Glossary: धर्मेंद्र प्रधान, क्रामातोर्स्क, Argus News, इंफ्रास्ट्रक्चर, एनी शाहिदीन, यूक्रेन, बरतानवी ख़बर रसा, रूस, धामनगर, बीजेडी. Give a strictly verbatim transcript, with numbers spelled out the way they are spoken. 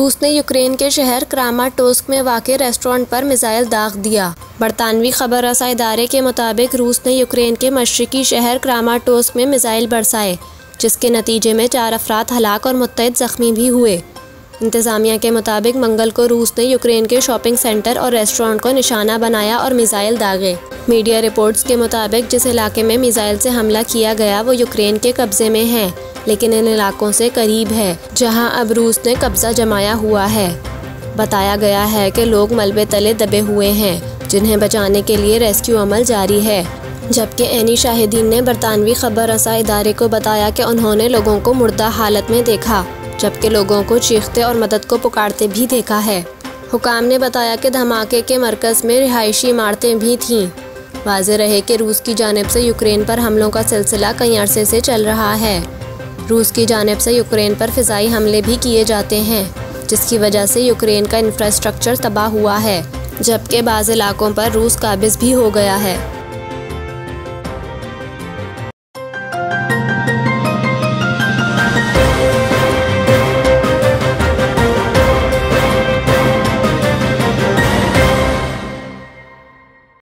रूस ने यूक्रेन के शहर क्रामातोर्स्क में वाक़े रेस्टोरेंट पर मिसाइल दाग दिया। बरतानवी ख़बर रसा इदारे के मुताबिक रूस ने यूक्रेन के मशरकी शहर क्रामातोर्स्क में मिसाइल बरसाए, जिसके नतीजे में चार अफराद हलाक और मुत्तहद ज़ख्मी भी हुए। इंतज़ामिया के मुताबिक मंगल को रूस ने यूक्रेन के शॉपिंग सेंटर और रेस्टोरेंट को निशाना बनाया और मिसाइल दागे। मीडिया रिपोर्ट्स के मुताबिक जिस इलाके में मिसाइल से हमला किया गया वो यूक्रेन के कब्ज़े में है, लेकिन इन इलाकों से करीब है जहां अब रूस ने कब्ज़ा जमाया हुआ है। बताया गया है कि लोग मलबे तले दबे हुए हैं, जिन्हें बचाने के लिए रेस्क्यू अमल जारी है। जबकि एनी शाहिदीन ने बरतानवी ख़बर रसा इदारे को बताया कि उन्होंने लोगों को मुर्दा हालत में देखा, जबकि लोगों को चीखते और मदद को पुकारते भी देखा है। हुकाम ने बताया कि धमाके के मरकज़ में रिहायशी इमारतें भी थीं। वाज़े रहे कि रूस की जानिब से यूक्रेन पर हमलों का सिलसिला कई अरसे से चल रहा है। रूस की जानिब से यूक्रेन पर फ़िज़ाई हमले भी किए जाते हैं, जिसकी वजह से यूक्रेन का इंफ्रास्ट्रक्चर तबाह हुआ है, जबकि बाज़ इलाकों पर रूस काबिज़ भी हो गया है।